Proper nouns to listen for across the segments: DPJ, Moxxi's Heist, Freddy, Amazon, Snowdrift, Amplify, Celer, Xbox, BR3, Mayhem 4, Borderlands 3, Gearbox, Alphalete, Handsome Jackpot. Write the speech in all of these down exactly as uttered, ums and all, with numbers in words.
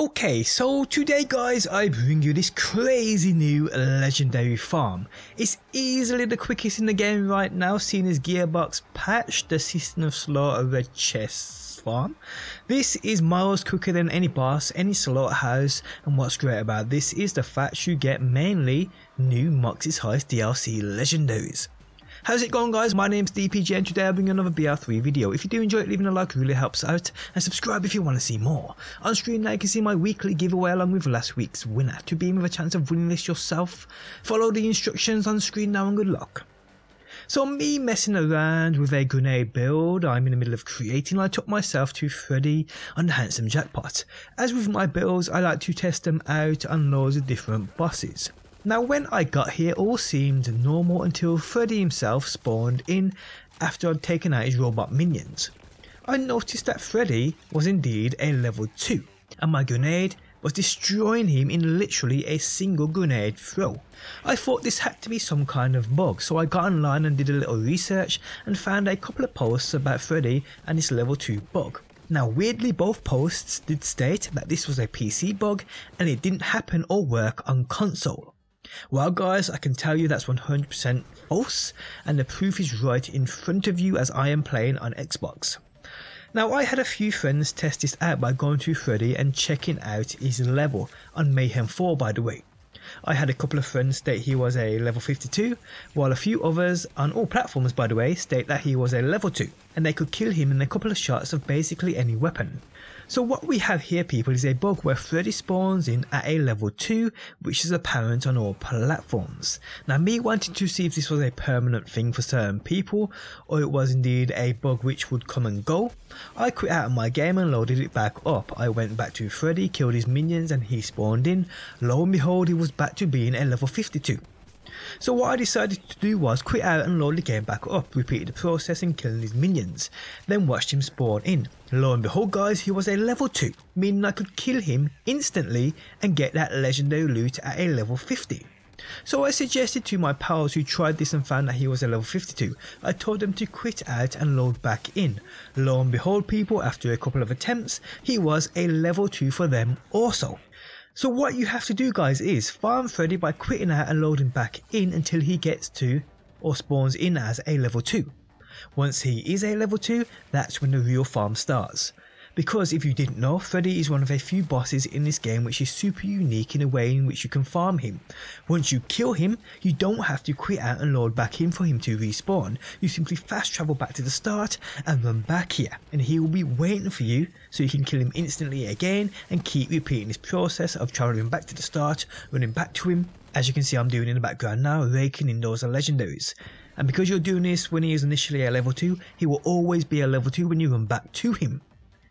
Okay, so today guys, I bring you this crazy new legendary farm. It's easily the quickest in the game right now, seeing as Gearbox patched the system of slaughter chests farm. This is miles quicker than any boss, any slaughterhouse, and what's great about this is the fact you get mainly new Moxxi's Heist D L C legendaries. How's it going guys, my name's D P J and today I bring you another B R three video. If you do enjoy it, leaving a like really helps out, and subscribe if you want to see more. On screen now you can see my weekly giveaway along with last week's winner. To be in with a chance of winning this yourself, follow the instructions on screen now and good luck. So me messing around with a grenade build I'm in the middle of creating, I took myself to Freddy on the Handsome Jackpot. As with my builds, I like to test them out on loads of different bosses. Now when I got here, all seemed normal until Freddy himself spawned in after I'd taken out his robot minions. I noticed that Freddy was indeed a level two and my grenade was destroying him in literally a single grenade throw. I thought this had to be some kind of bug, so I got online and did a little research and found a couple of posts about Freddy and this level two bug. Now weirdly, both posts did state that this was a P C bug and it didn't happen or work on console. Well guys, I can tell you that's one hundred percent false, and the proof is right in front of you as I am playing on Xbox. Now I had a few friends test this out by going to Freddy and checking out his level, on Mayhem four by the way. I had a couple of friends state he was a level fifty-two, while a few others, on all platforms by the way, state that he was a level two, and they could kill him in a couple of shots of basically any weapon. So what we have here people is a bug where Freddy spawns in at a level two, which is apparent on all platforms. Now me wanting to see if this was a permanent thing for certain people, or it was indeed a bug which would come and go, I quit out of my game and loaded it back up. I went back to Freddy, killed his minions and he spawned in. Lo and behold, he was back to being a level fifty-two. So what I decided to do was quit out and load the game back up, repeated the process and killing his minions, then watched him spawn in. Lo and behold guys, he was a level two, meaning I could kill him instantly and get that legendary loot at a level fifty. So I suggested to my pals who tried this and found that he was a level fifty-two, I told them to quit out and load back in. Lo and behold people, after a couple of attempts, he was a level two for them also. So what you have to do guys is farm Freddy by quitting out and loading back in until he gets to or spawns in as a level two. Once he is a level two, that's when the real farm starts. Because if you didn't know, Freddy is one of a few bosses in this game which is super unique in the way in which you can farm him. Once you kill him, you don't have to quit out and load back in for him to respawn. You simply fast travel back to the start and run back here, and he will be waiting for you so you can kill him instantly again and keep repeating this process of traveling back to the start, running back to him. As you can see I'm doing in the background now, raking in those legendaries. And because you're doing this when he is initially a level two, he will always be a level two when you run back to him.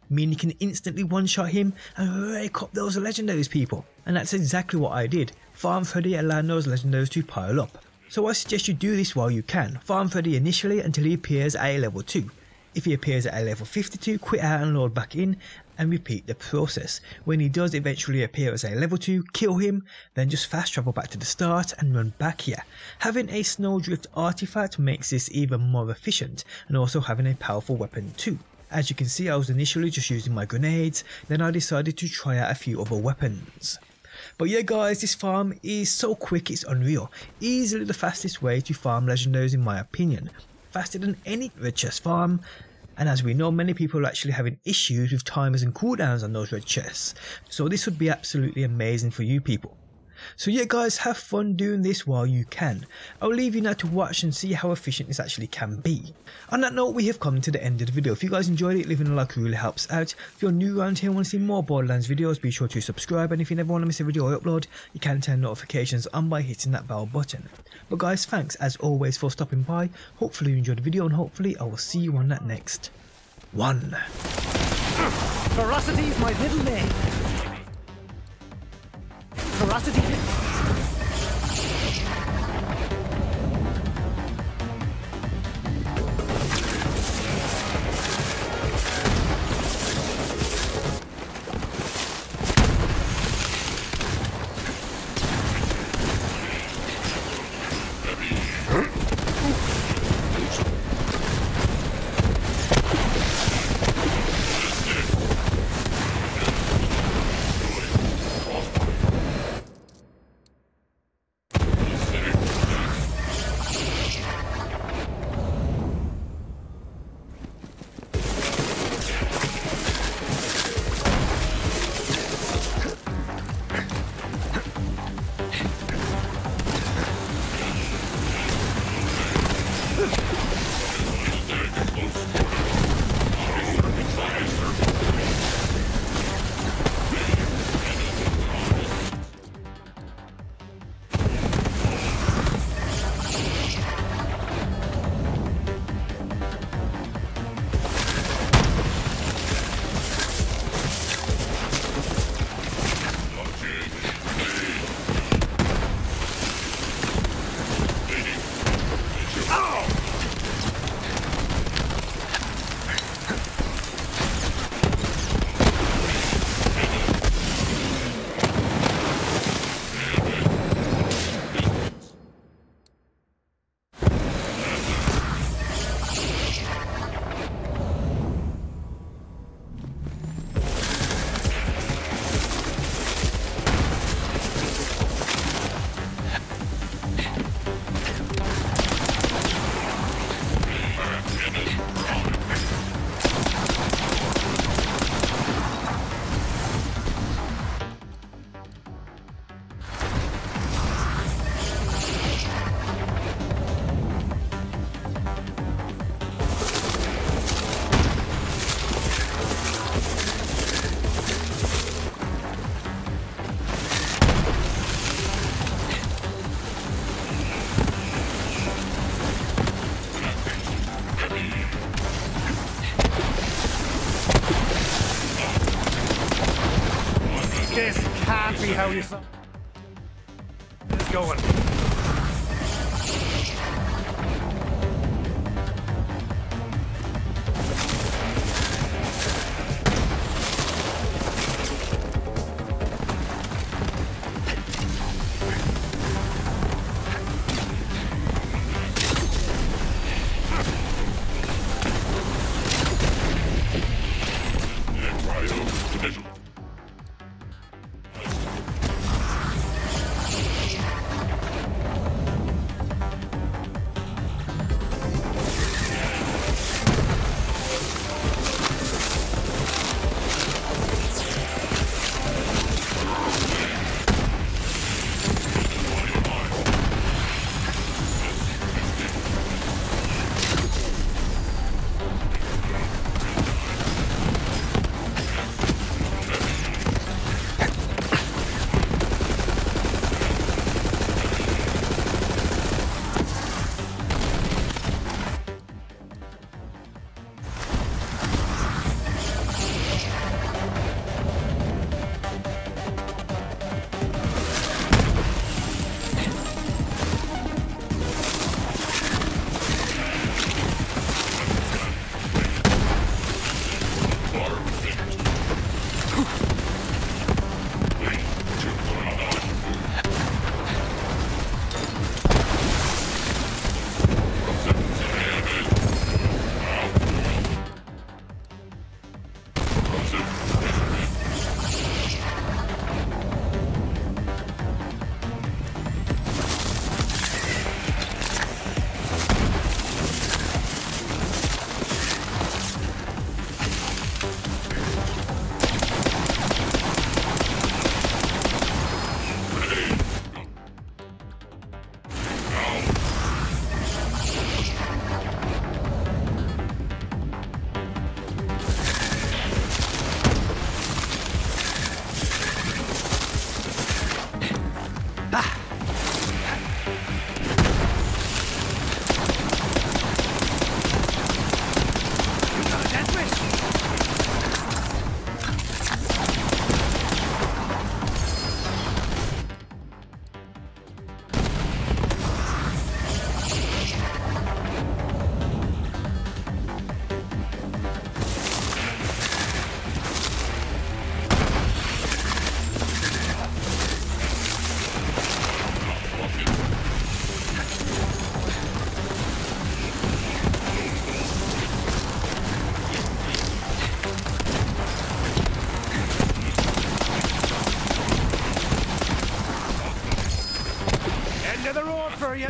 Meaning you can instantly one-shot him and rake up those legendaries people. And that's exactly what I did, farm Freddy allowing those legendaries to pile up. So I suggest you do this while you can, farm Freddy initially until he appears at a level two. If he appears at a level fifty-two, quit out and load back in and repeat the process. When he does eventually appear as a level two, kill him, then just fast travel back to the start and run back here. Having a Snowdrift artifact makes this even more efficient, and also having a powerful weapon too. As you can see I was initially just using my grenades, then I decided to try out a few other weapons. But yeah guys, this farm is so quick it's unreal, easily the fastest way to farm legendaries in my opinion, faster than any red chest farm. And as we know, many people are actually having issues with timers and cooldowns on those red chests, so this would be absolutely amazing for you people. So yeah guys, have fun doing this while you can. I'll leave you now to watch and see how efficient this actually can be. On that note, we have come to the end of the video. If you guys enjoyed it, leaving a like really helps out. If you're new around here and want to see more Borderlands videos, be sure to subscribe, and if you never want to miss a video I upload, you can turn notifications on by hitting that bell button. But guys, thanks as always for stopping by. Hopefully you enjoyed the video and hopefully I will see you on that next one. Ferocity is my middle name. Ferocity. This can't be how you saw. It's going. For you.